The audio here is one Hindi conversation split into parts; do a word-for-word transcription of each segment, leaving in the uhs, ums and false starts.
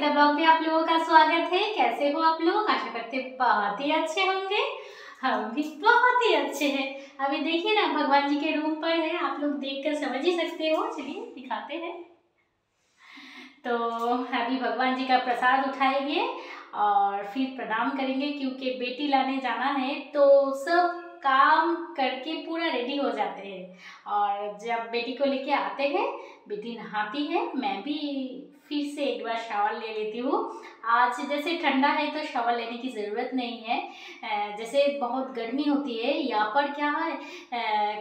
गीता ब्लॉग में आप लोगों का स्वागत है। कैसे हो आप लोग? आशा करते बहुत ही अच्छे होंगे। हम भी बहुत ही अच्छे हैं। अभी देखिए ना, भगवान जी के रूम पर है, आप लोग देखकर समझ ही सकते हो। चलिए दिखाते हैं। तो अभी भगवान जी का प्रसाद उठाएंगे और फिर प्रणाम करेंगे, क्योंकि बेटी लाने जाना है तो सब काम करके पूरा रेडी हो जाते हैं। और जब बेटी को लेके आते हैं, बेटी नहाती है। मैं भी फिर से एक बार शावर ले लेती हूँ। आज जैसे ठंडा है तो शावर लेने की ज़रूरत नहीं है। जैसे बहुत गर्मी होती है यहाँ पर, क्या है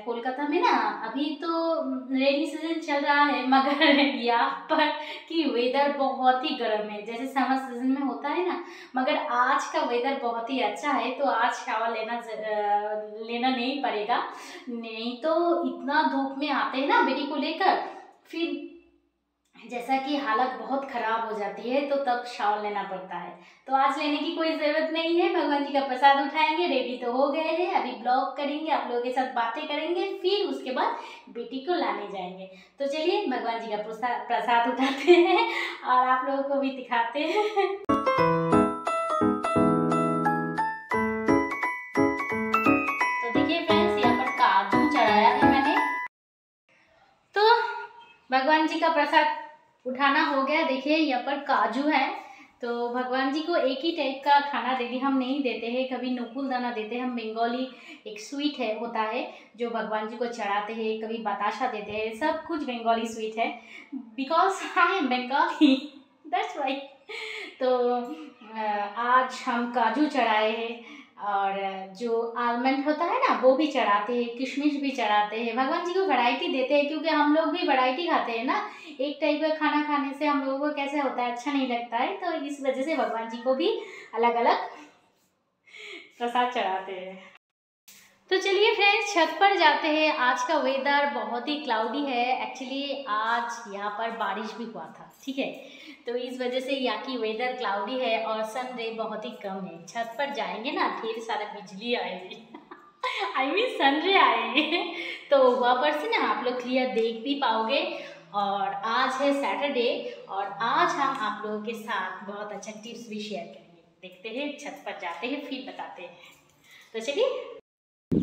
कोलकाता में ना, अभी तो रेनी सीजन चल रहा है, मगर यहाँ पर की वेदर बहुत ही गर्म है, जैसे समर सीजन में होता है ना। मगर आज का वेदर बहुत ही अच्छा है, तो आज शावर लेना लेना नहीं पड़ेगा। नहीं तो इतना धूप में आते हैं ना बेटी को लेकर, फिर जैसा कि हालत बहुत ख़राब हो जाती है, तो तब शावर लेना पड़ता है। तो आज लेने की कोई ज़रूरत नहीं है। भगवान जी का प्रसाद उठाएंगे, रेडी तो हो गए हैं। अभी ब्लॉग करेंगे, आप लोगों के साथ बातें करेंगे, फिर उसके बाद बेटी को लाने जाएंगे। तो चलिए भगवान जी का प्रसाद उठाते हैं और आप लोगों को भी दिखाते हैं। भगवान जी का प्रसाद उठाना हो गया। देखिए यहाँ पर काजू है। तो भगवान जी को एक ही टाइप का खाना रेडी हम नहीं देते हैं, कभी नूपुल दाना देते हैं हम। बंगाली एक स्वीट है होता है जो भगवान जी को चढ़ाते हैं, कभी बताशा देते हैं, सब कुछ बंगाली स्वीट है, because I am Bengali, that's why. तो आज हम काजू चढ़ाए हैं और जो आलमंड होता है ना वो भी चढ़ाते हैं, किशमिश भी चढ़ाते हैं। भगवान जी को वैरायटी देते हैं, क्योंकि हम लोग भी वैरायटी खाते हैं ना। एक टाइप का खाना खाने से हम लोगों को कैसे होता है, अच्छा नहीं लगता है। तो इस वजह से भगवान जी को भी अलग अलग प्रसाद चढ़ाते हैं। तो चलिए फ्रेंड्स छत पर जाते हैं। आज का वेदर बहुत ही क्लाउडी है। एक्चुअली आज यहाँ पर बारिश भी हुआ था, ठीक है, तो इस वजह से यहाँ की वेदर क्लाउडी है और सन रे बहुत ही कम है। छत पर जाएंगे ना, ढेर सारा बिजली आएगी, आई मीन सन रे आएंगे, तो वहाँ पर से ना आप लोग क्लियर देख भी पाओगे। और आज है सैटरडे और आज हम आप लोगों के साथ बहुत अच्छा टिप्स भी शेयर करेंगे। देखते हैं, छत पर जाते हैं, फिर बताते हैं। तो चलिए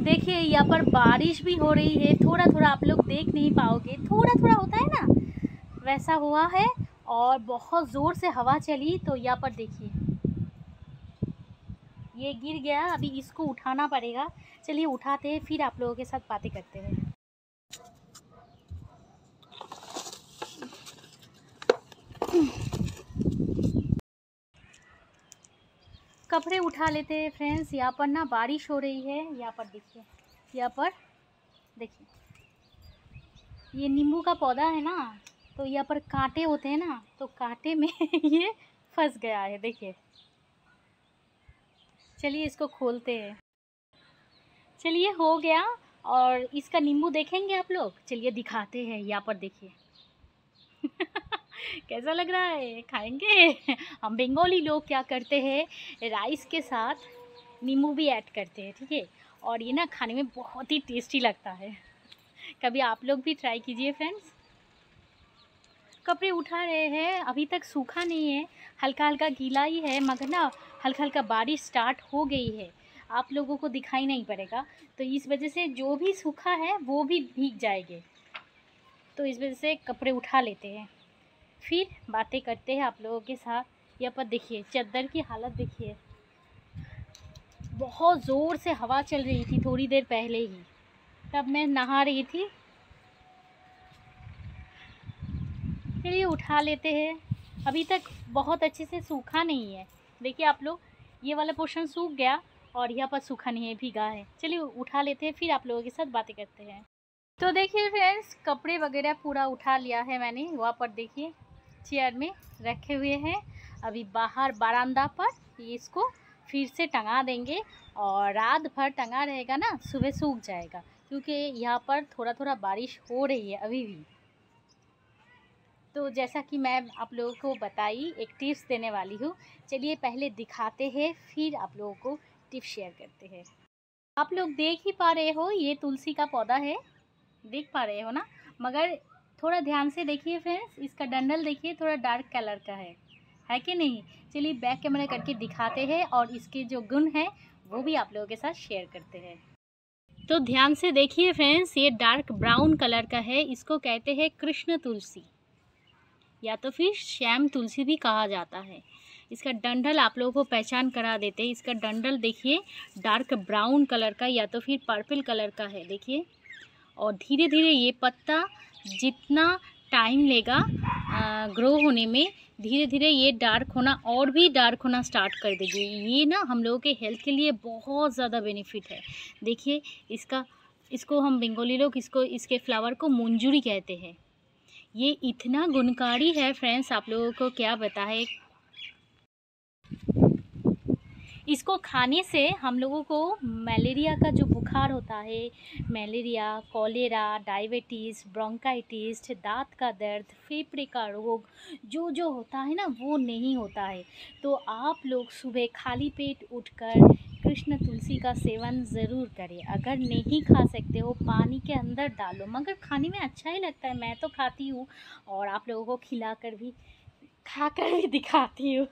देखिए यहाँ पर बारिश भी हो रही है। थोड़ा थोड़ा आप लोग देख नहीं पाओगे, थोड़ा थोड़ा होता है ना, वैसा हुआ है। और बहुत ज़ोर से हवा चली, तो यहाँ पर देखिए ये गिर गया। अभी इसको उठाना पड़ेगा। चलिए उठाते हैं, फिर आप लोगों के साथ बातें करते हैं। कपड़े उठा लेते हैं फ्रेंड्स। यहाँ पर ना बारिश हो रही है। यहाँ पर देखिए, यहाँ पर देखिए ये नींबू का पौधा है ना, तो यहाँ पर कांटे होते हैं ना, तो कांटे में ये फंस गया है। देखिए चलिए इसको खोलते हैं। चलिए हो गया। और इसका नींबू देखेंगे आप लोग, चलिए दिखाते हैं। यहाँ पर देखिए कैसा लग रहा है, खाएंगे। हम बंगाली लोग क्या करते हैं, राइस के साथ नींबू भी ऐड करते हैं, ठीक है, थीके? और ये ना खाने में बहुत ही टेस्टी लगता है। कभी आप लोग भी ट्राई कीजिए फ्रेंड्स। कपड़े उठा रहे हैं, अभी तक सूखा नहीं है, हल्का हल्का गीला ही है, मगर ना हल्का हल्का बारिश स्टार्ट हो गई है। आप लोगों को दिखाई नहीं पड़ेगा, तो इस वजह से जो भी सूखा है वो भी भीग जाएंगे। तो इस वजह से कपड़े उठा लेते हैं, फिर बातें करते हैं आप लोगों के साथ। यहाँ पर देखिए चादर की हालत देखिए, बहुत ज़ोर से हवा चल रही थी थोड़ी देर पहले ही, तब मैं नहा रही थी। चलिए उठा लेते हैं। अभी तक बहुत अच्छे से सूखा नहीं है। देखिए आप लोग ये वाला पोर्शन सूख गया और यहाँ पर सूखा नहीं है, भीगा है। चलिए उठा लेते हैं, फिर आप लोगों के साथ बातें करते हैं। तो देखिए फ्रेंड्स कपड़े वगैरह पूरा उठा लिया है मैंने। वहाँ पर देखिए चेयर में रखे हुए हैं। अभी बाहर बारांदा पर इसको फिर से टंगा देंगे और रात भर टंगा रहेगा ना, सुबह सूख जाएगा, क्योंकि यहाँ पर थोड़ा थोड़ा बारिश हो रही है अभी भी। तो जैसा कि मैं आप लोगों को बताई, एक टिप्स देने वाली हूँ। चलिए पहले दिखाते हैं, फिर आप लोगों को टिप्स शेयर करते हैं। आप लोग देख ही पा रहे हो, ये तुलसी का पौधा है, देख पा रहे हो ना, मगर थोड़ा ध्यान से देखिए फ्रेंड्स। इसका डंडल देखिए, थोड़ा डार्क कलर का है, है कि नहीं। चलिए बैक कैमरा करके दिखाते हैं और इसके जो गुण हैं वो भी आप लोगों के साथ शेयर करते हैं। तो ध्यान से देखिए फ्रेंड्स, ये डार्क ब्राउन कलर का है, इसको कहते हैं कृष्ण तुलसी या तो फिर श्याम तुलसी भी कहा जाता है। इसका डंठल आप लोगों को पहचान करा देते हैं। इसका डंठल देखिए डार्क ब्राउन कलर का या तो फिर पर्पल कलर का है, देखिए। और धीरे धीरे ये पत्ता जितना टाइम लेगा ग्रो होने में, धीरे धीरे ये डार्क होना और भी डार्क होना स्टार्ट कर देगी। ये ना हम लोगों के हेल्थ के लिए बहुत ज़्यादा बेनिफिट है। देखिए इसका, इसको हम बंगाली लोग इसको इसके फ्लावर को मुंजूरी कहते हैं। ये इतना गुणकारी है फ्रेंड्स, आप लोगों को क्या पता है। इसको खाने से हम लोगों को मलेरिया का जो बुखार होता है, मलेरिया, कॉलेरा, डायबिटीज़, ब्रोंकाइटिस, दांत का दर्द, फेफड़े का रोग, जो जो होता है ना वो नहीं होता है। तो आप लोग सुबह खाली पेट उठकर कृष्ण तुलसी का सेवन ज़रूर करें। अगर नहीं खा सकते हो पानी के अंदर डालो, मगर खाने में अच्छा ही लगता है। मैं तो खाती हूँ और आप लोगों को खिला कर भी खा कर भी दिखाती हूँ।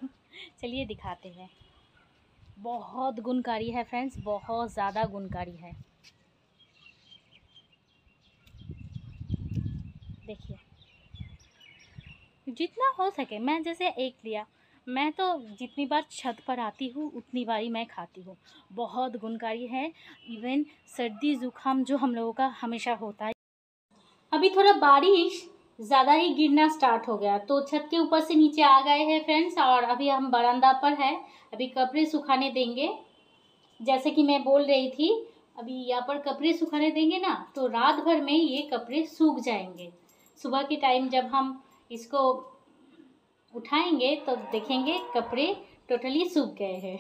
चलिए दिखाते हैं, बहुत गुणकारी है फ्रेंड्स, बहुत ज़्यादा गुणकारी है। देखिए जितना हो सके, मैं जैसे एक लिया, मैं तो जितनी बार छत पर आती हूँ उतनी बार ही मैं खाती हूँ। बहुत गुणकारी है, इवन सर्दी जुकाम जो हम लोगों का हमेशा होता है। अभी थोड़ा बारिश ज़्यादा ही गिरना स्टार्ट हो गया तो छत के ऊपर से नीचे आ गए हैं फ्रेंड्स, और अभी हम बरामदा पर है। अभी कपड़े सुखाने देंगे, जैसे कि मैं बोल रही थी, अभी यहाँ पर कपड़े सुखाने देंगे ना तो रात भर में ये कपड़े सूख जाएंगे। सुबह के टाइम जब हम इसको उठाएंगे तो देखेंगे कपड़े टोटली सूख गए हैं।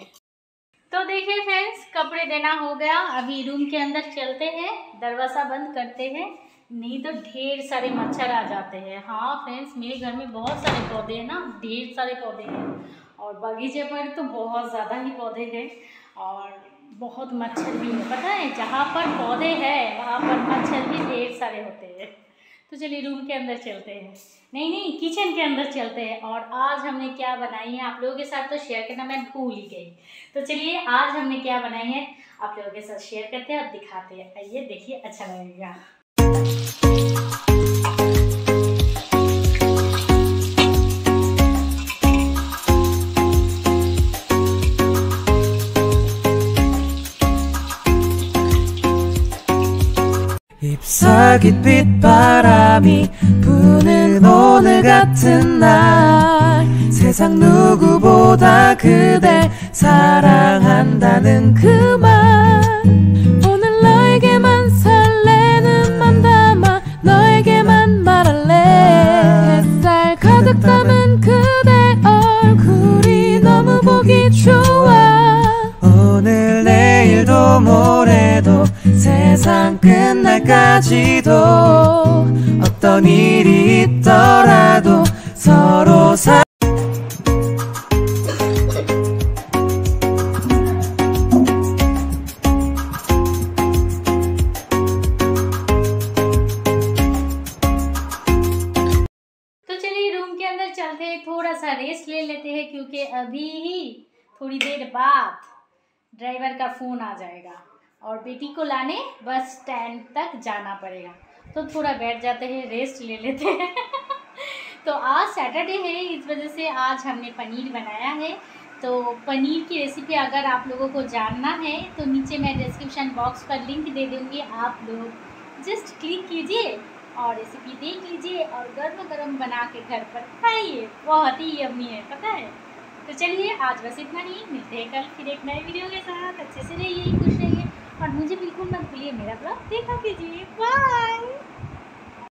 तो देखिए फ्रेंड्स, कपड़े देना हो गया, अभी रूम के अंदर चलते हैं, दरवाज़ा बंद करते हैं, नहीं तो ढेर सारे मच्छर आ जाते हैं। हाँ फ्रेंड्स, मेरे घर में बहुत सारे पौधे हैं ना, ढेर सारे पौधे हैं और बगीचे पर तो बहुत ज़्यादा ही पौधे हैं और बहुत मच्छर भी है। पता है जहाँ पर पौधे हैं वहाँ पर मच्छर भी ढेर सारे होते हैं। तो चलिए रूम के अंदर चलते हैं, नहीं नहीं किचन के अंदर चलते हैं। और आज हमने क्या बनाई है आप लोगों के साथ तो शेयर करना मैं भूल ही गई। तो चलिए आज हमने क्या बनाई है आप लोगों के साथ शेयर करते हैं और दिखाते हैं, ये देखिए अच्छा लगेगा। 입사깃 빛바람이 부는 오늘 같은 날 세상 누구보다 그댈 사랑한다는 그 말 오늘 너에게만 설레는 맘 담아 너에게만 말할래 햇살 가득 담은 그대 얼굴이 너무 보기 좋아 오늘 내일도 모레도 세상 끝날까지도 어떤 일이 있더라도 서로 사 तो चलिए रूम के अंदर चलते हैं, थोड़ा सा रेस्ट ले लेते हैं क्योंकि अभी ही थोड़ी देर बाद ड्राइवर का फोन आ जाएगा और बेटी को लाने बस स्टैंड तक जाना पड़ेगा। तो थोड़ा बैठ जाते हैं, रेस्ट ले लेते हैं। तो आज सैटरडे है, इस वजह से आज हमने पनीर बनाया है। तो पनीर की रेसिपी अगर आप लोगों को जानना है तो नीचे मैं डिस्क्रिप्शन बॉक्स पर लिंक दे दूँगी, आप लोग जस्ट क्लिक कीजिए और रेसिपी देख लीजिए और गर्म गर्म बना के घर पर खाइए, बहुत ही यम्मी है पता है। तो चलिए आज बस इतना ही, मिलते हैं कल फिर एक नए वीडियो के साथ। अच्छे से रहिए, खुश रहिए और मुझे बिल्कुल मत भूलिए, मेरा ब्लॉग देखा कीजिए। बाय।